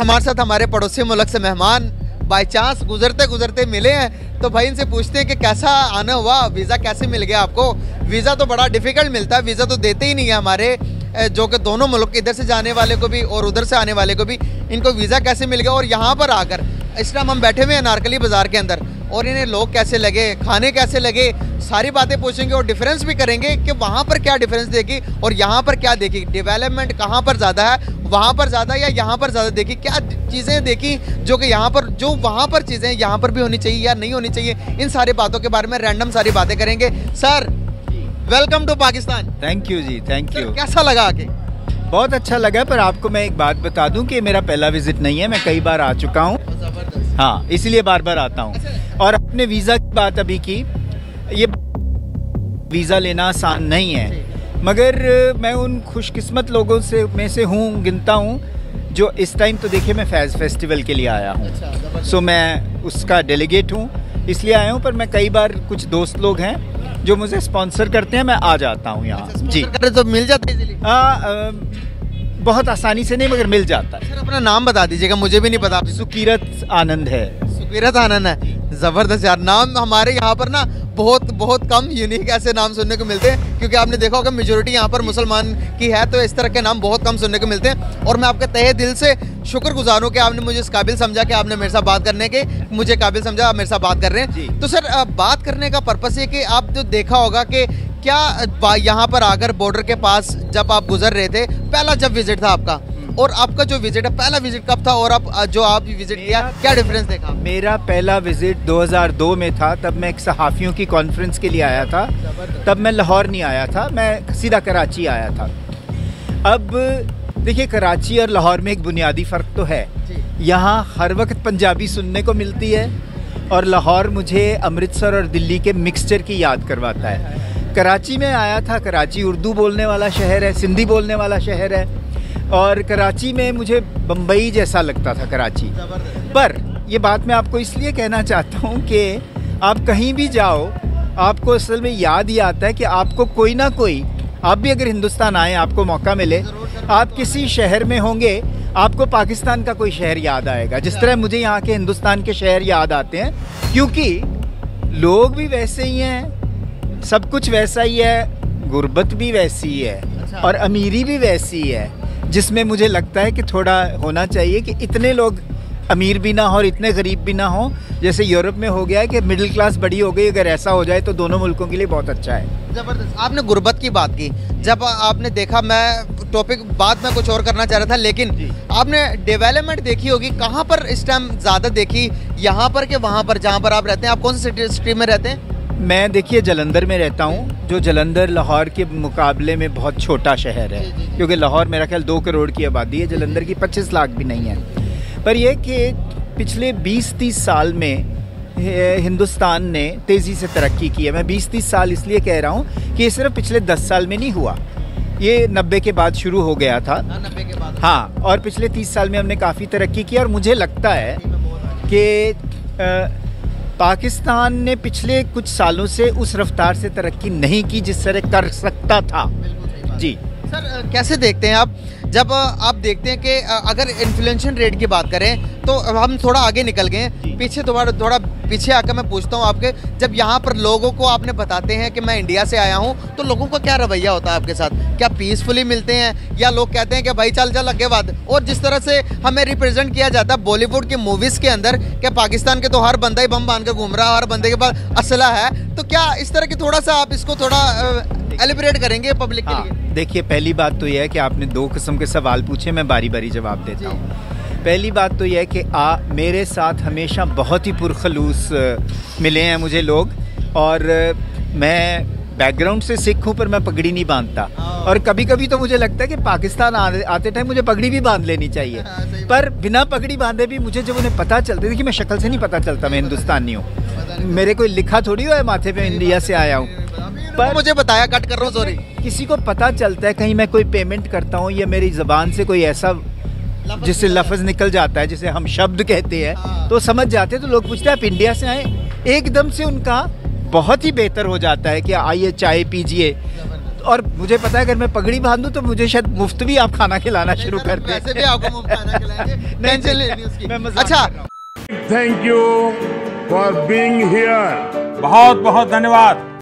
हमारे साथ हमारे पड़ोसी मुल्क से मेहमान बाई चांस गुजरते गुजरते मिले हैं तो भाई इनसे पूछते हैं कि कैसा आना हुआ, वीज़ा कैसे मिल गया आपको। वीज़ा तो बड़ा डिफ़िकल्ट मिलता है, वीज़ा तो देते ही नहीं है हमारे, जो कि दोनों मुल्क इधर से जाने वाले को भी और उधर से आने वाले को भी, इनको वीज़ा कैसे मिल गया। और यहाँ पर आकर इस टाइम हम बैठे हुए हैं अनारकली बाज़ार के अंदर, और इन्हें लोग कैसे लगे, खाने कैसे लगे, सारी बातें पूछेंगे और डिफरेंस भी करेंगे कि वहाँ पर क्या डिफरेंस देखी और यहाँ पर क्या देखी, डेवलपमेंट कहाँ पर ज़्यादा है, वहाँ पर ज़्यादा या यहाँ पर ज़्यादा देखी, क्या चीज़ें देखी जो कि यहाँ पर, जो वहाँ पर चीज़ें यहाँ पर भी होनी चाहिए या नहीं होनी चाहिए, इन सारी बातों के बारे में रैंडम सारी बातें करेंगे। Sir welcome to Pakistan. Thank you जी, थैंक यू। कैसा लगा आके? बहुत अच्छा लगा, पर आपको मैं एक बात बता दूँ कि मेरा पहला विजिट नहीं है, मैं कई बार आ चुका हूँ, हाँ इसलिए बार बार आता हूँ। और अपने वीज़ा की बात अभी की, ये वीज़ा लेना आसान नहीं है, मगर मैं उन खुशकिस्मत लोगों से में से हूँ, गिनता हूँ, जो इस टाइम तो देखिए मैं फैज़ फेस्टिवल के लिए आया हूँ। अच्छा, सो मैं उसका डेलीगेट हूँ इसलिए आया हूँ, पर मैं कई बार, कुछ दोस्त लोग हैं जो मुझे स्पॉन्सर करते हैं, मैं आ जाता हूँ यहाँ। अच्छा, जी तो मिल जाता है बहुत आसानी से, नहीं मगर मिल जाता है। सर अपना नाम बता दीजिएगा, मुझे भी नहीं पता। सुकीरत आनंद है। सुकीरत आनंद है, ज़बरदस्त यार नाम। हमारे यहाँ पर ना बहुत बहुत कम यूनिक ऐसे नाम सुनने को मिलते हैं, क्योंकि आपने देखा होगा मेजोरिटी यहाँ पर मुसलमान की है, तो इस तरह के नाम बहुत कम सुनने को मिलते हैं। और मैं आपके तहे दिल से शुक्रगुजार हूँ कि आपने मुझे इस काबिल समझा कि आपने मेरे साथ बात करने के, मुझे काबिल समझा, आप मेरे साथ बात कर रहे हैं। तो सर बात करने का पर्पज़ ये कि आप जो देखा होगा कि क्या यहाँ पर आकर बॉर्डर के पास जब आप गुजर रहे थे, पहला जब विजिट था आपका, और आपका जो विजिट है, पहला विजिट कब था और आप जो आप विजिट किया, क्या डिफरेंस देखा? मेरा पहला विजिट 2002 में था, तब मैं एक सहाफ़ियों की कॉन्फ्रेंस के लिए आया था, तब मैं लाहौर नहीं आया था, मैं सीधा कराची आया था। अब देखिए कराची और लाहौर में एक बुनियादी फ़र्क तो है, यहाँ हर वक्त पंजाबी सुनने को मिलती है, और लाहौर मुझे अमृतसर और दिल्ली के मिक्सचर की याद करवाता है। कराची में आया था, कराची उर्दू बोलने वाला शहर है, सिंधी बोलने वाला शहर है, और कराची में मुझे बम्बई जैसा लगता था कराची। पर ये बात मैं आपको इसलिए कहना चाहता हूँ कि आप कहीं भी जाओ, आपको असल में याद ही आता है कि आपको कोई ना कोई, आप भी अगर हिंदुस्तान आए, आपको मौका मिले, आप किसी शहर में होंगे, आपको पाकिस्तान का कोई शहर याद आएगा, जिस तरह मुझे यहाँ के हिंदुस्तान के शहर याद आते हैं, क्योंकि लोग भी वैसे ही हैं, सब कुछ वैसा ही है, गुर्बत भी वैसी है। अच्छा। और अमीरी भी वैसी है, जिसमें मुझे लगता है कि थोड़ा होना चाहिए कि इतने लोग अमीर भी ना हो और इतने गरीब भी ना हो, जैसे यूरोप में हो गया है कि मिडिल क्लास बड़ी हो गई। अगर ऐसा हो जाए तो दोनों मुल्कों के लिए बहुत अच्छा है। ज़बरदस्त। आपने गुर्बत की बात की, जब आपने देखा, मैं टॉपिक बात में कुछ और करना चाह रहा था, लेकिन आपने डेवलपमेंट देखी होगी, कहाँ पर इस टाइम ज़्यादा देखी, यहाँ पर कि वहाँ पर जहाँ पर आप रहते हैं? आप कौन सी सिटी में रहते हैं? मैं देखिए जलंधर में रहता हूँ, जो जलंधर लाहौर के मुकाबले में बहुत छोटा शहर है, क्योंकि लाहौर मेरा ख्याल 2 करोड़ की आबादी है, जलंधर की 25 लाख भी नहीं है। पर यह कि पिछले 20-30 साल में हिंदुस्तान ने तेज़ी से तरक्की की है। मैं 20-30 साल इसलिए कह रहा हूँ कि ये सिर्फ पिछले 10 साल में नहीं हुआ, ये 90 के बाद शुरू हो गया था, 90 के बाद, हाँ, और पिछले 30 साल में हमने काफ़ी तरक्की की। और मुझे लगता है कि पाकिस्तान ने पिछले कुछ सालों से उस रफ्तार से तरक्की नहीं की जिस तरह कर सकता था। जी सर कैसे देखते हैं आप, जब आप देखते हैं कि अगर इन्फ्लेशन रेट की बात करें तो हम थोड़ा आगे निकल गए हैं, पीछे थोड़ा पीछे आकर मैं पूछता हूँ आपके, जब यहाँ पर लोगों को आपने बताते हैं कि मैं इंडिया से आया हूँ, तो लोगों का क्या रवैया होता है आपके साथ? क्या पीसफुली मिलते हैं या लोग कहते हैं कि भाई चल चल आगे बात? और जिस तरह से हमें रिप्रेजेंट किया जाता है बॉलीवुड की मूवीज़ के अंदर कि पाकिस्तान के तो हर बंदा ही बम बांध कर घूम रहा है, हर बंदे के पास असला है, तो क्या इस तरह की, थोड़ा सा आप इसको थोड़ा एलिब्रेट करेंगे पब्लिक के लिए? देखिए पहली बात तो यह है कि आपने 2 किस्म के सवाल पूछे, मैं बारी बारी जवाब देता हूँ। पहली बात तो यह है कि मेरे साथ हमेशा बहुत ही पुरखलूस मिले हैं मुझे लोग, और मैं बैकग्राउंड से सिख हूँ पर मैं पगड़ी नहीं बांधता, और कभी कभी तो मुझे लगता है कि पाकिस्तान आते टाइम मुझे पगड़ी भी बांध लेनी चाहिए, पर बिना पगड़ी बांधे भी मुझे जब उन्हें पता चलता, देखिए मैं शक्ल से नहीं पता चलता मैं हिंदुस्तानी हूँ, मेरे कोई लिखा थोड़ी हुआ है माथे पे इंडिया से आया हूँ, पर मुझे बताया, कट कर रहा हूँ सॉरी, किसी को पता चलता है कहीं मैं कोई पेमेंट करता हूँ या मेरी ज़बान से कोई ऐसा जिससे लफ्ज़ निकल जाता है, जिसे हम शब्द कहते हैं, तो समझ जाते हैं, तो लोग पूछते हैं आप इंडिया से आए, एकदम से उनका बहुत ही बेहतर हो जाता है कि आइए चाय पीजिए। और मुझे पता है अगर मैं पगड़ी बांधूं तो मुझे शायद मुफ्त भी आप खाना खिलाना शुरू कर दें। वैसे भी आपको मुफ्त खाना खिलाएंगे, टेंशन नहीं लेनी उसकी। मैं मजाक कर रहा हूं। Thank you for being here. बहुत बहुत धन्यवाद।